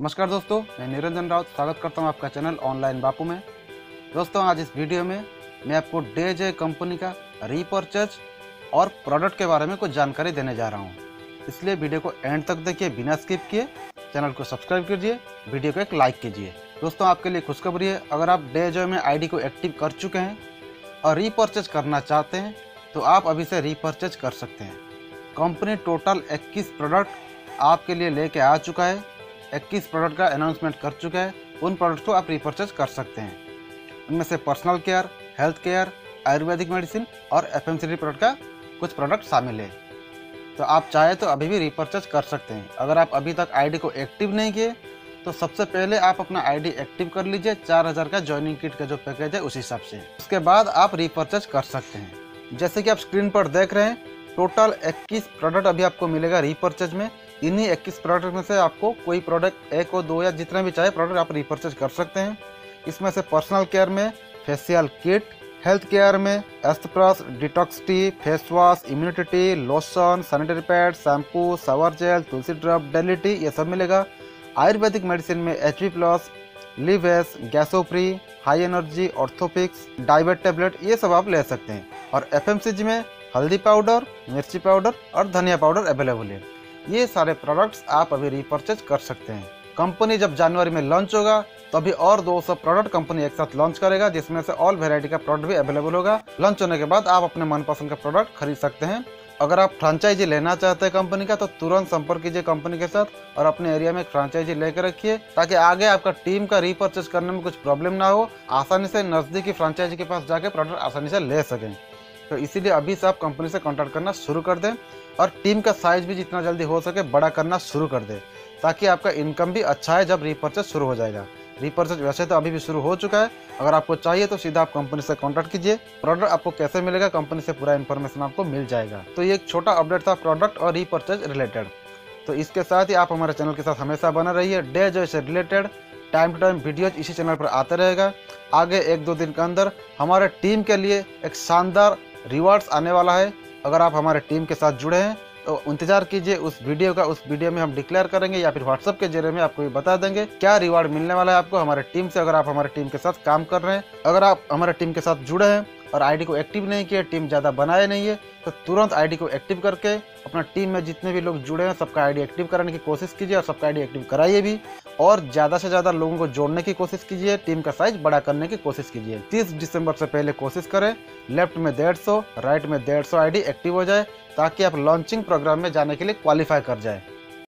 नमस्कार दोस्तों, मैं निरंजन रावत स्वागत करता हूं आपका चैनल ऑनलाइन बापू में। दोस्तों, आज इस वीडियो में मैं आपको डे कंपनी का रीपर्चेज और प्रोडक्ट के बारे में कुछ जानकारी देने जा रहा हूं। इसलिए वीडियो को एंड तक देखिए बिना स्किप किए। चैनल को सब्सक्राइब कीजिए, वीडियो को एक लाइक कीजिए। दोस्तों, आपके लिए खुशखबरी है, अगर आप डे में आई को एक्टिव कर चुके हैं और रीपर्चेज करना चाहते हैं तो आप अभी से रीपर्चेज कर सकते हैं। कंपनी टोटल 21 प्रोडक्ट आपके लिए लेके आ चुका है, 21 प्रोडक्ट का अनाउंसमेंट कर चुका है। उन प्रोडक्ट को आप रीपर्चेज कर सकते हैं। उनमें से personal care, health care, Ayurvedic medicine और एफएमसीडी प्रोडक्ट का कुछ प्रोडक्ट शामिल है। तो आप चाहे तो अभी भी रीपर्चेज कर सकते हैं। अगर आप अभी तक आईडी को एक्टिव नहीं किए तो सबसे पहले आप अपना आईडी एक्टिव कर लीजिए। 4000 का ज्वाइनिंग किट का जो पैकेज है उस हिसाब से, उसके बाद आप रीपर्चेज कर सकते हैं। जैसे कि आप स्क्रीन पर देख रहे हैं, टोटल 21 प्रोडक्ट अभी आपको मिलेगा रीपर्चेज में। इन्हीं 21 प्रोडक्ट में से आपको कोई प्रोडक्ट एक और दो या जितने भी चाहे प्रोडक्ट आप रीपर्चेज कर सकते हैं। इसमें से पर्सनल केयर में फेशियल किट, हेल्थ केयर में एस्थप्लस, detox tea, face wash, immunity tea, lotion, sanitary pad, shampoo, shower gel, तुलसी ड्रॉप, डेली टी, ये सब मिलेगा। आयुर्वेदिक मेडिसिन में HP+, लिवेस, गैसोफ्री, हाई एनर्जी, ऑर्थोपिक्स, डायबिट टेबलेट, ये सब आप ले सकते हैं। और FMCG में हल्दी पाउडर, मिर्ची पाउडर और धनिया पाउडर अवेलेबल है। ये सारे प्रोडक्ट्स आप अभी रीपर्चेज कर सकते हैं। कंपनी जब जनवरी में लॉन्च होगा तो अभी और 200 प्रोडक्ट कंपनी एक साथ लॉन्च करेगा, जिसमें से ऑल वेराइटी का प्रोडक्ट भी अवेलेबल होगा। लॉन्च होने के बाद आप अपने मनपसंद का प्रोडक्ट खरीद सकते हैं। अगर आप फ्रेंचाइजी लेना चाहते हैं कंपनी का तो तुरंत संपर्क कीजिए कंपनी के साथ और अपने एरिया में फ्रेंचाइजी लेकर रखिए, ताकि आगे आपका टीम का रीपर्चेज करने में कुछ प्रॉब्लम ना हो। आसानी से नज़दीकी फ्रेंचाइजी के पास जाके प्रोडक्ट आसानी से ले सकें। तो इसीलिए अभी से आप कंपनी से कॉन्टैक्ट करना शुरू कर दें और टीम का साइज भी जितना जल्दी हो सके बड़ा करना शुरू कर दें, ताकि आपका इनकम भी अच्छा है जब रीपर्चेज शुरू हो जाएगा। रीपर्चेज वैसे तो अभी भी शुरू हो चुका है। अगर आपको चाहिए तो सीधा आप कंपनी से कॉन्टैक्ट कीजिए। प्रोडक्ट आपको कैसे मिलेगा कंपनी से पूरा इन्फॉर्मेशन आपको मिल जाएगा। तो ये एक छोटा अपडेट था प्रोडक्ट और रीपर्चेज रिलेटेड। तो इसके साथ ही आप हमारे चैनल के साथ हमेशा बना रहिए। Dayjoy से related time to time videos इसी चैनल पर आते रहेगा। आगे 1-2 दिन के अंदर हमारे टीम के लिए एक शानदार रिवार्ड्स आने वाला है। अगर आप हमारे टीम के साथ जुड़े हैं तो इंतजार कीजिए उस वीडियो का। उस वीडियो में हम डिक्लेयर करेंगे या फिर व्हाट्सएप के जरिए में आपको ये बता देंगे क्या रिवार्ड मिलने वाला है आपको हमारे टीम से, अगर आप हमारे टीम के साथ काम कर रहे हैं। अगर आप हमारे टीम के साथ जुड़े हैं और आईडी को एक्टिव नहीं किए, टीम ज़्यादा बनाए नहीं है, तो तुरंत आईडी को एक्टिव करके अपना टीम में जितने भी लोग जुड़े हैं सबका आईडी एक्टिव कराने की कोशिश कीजिए और सबका आईडी एक्टिव कराइए भी। और ज़्यादा से ज़्यादा लोगों को जोड़ने की कोशिश कीजिए, टीम का साइज बड़ा करने की कोशिश कीजिए। 30 दिसंबर से पहले कोशिश करें लेफ्ट में 150, राइट में 150 आईडी एक्टिव हो जाए, ताकि आप लॉन्चिंग प्रोग्राम में जाने के लिए क्वालिफाई कर जाए।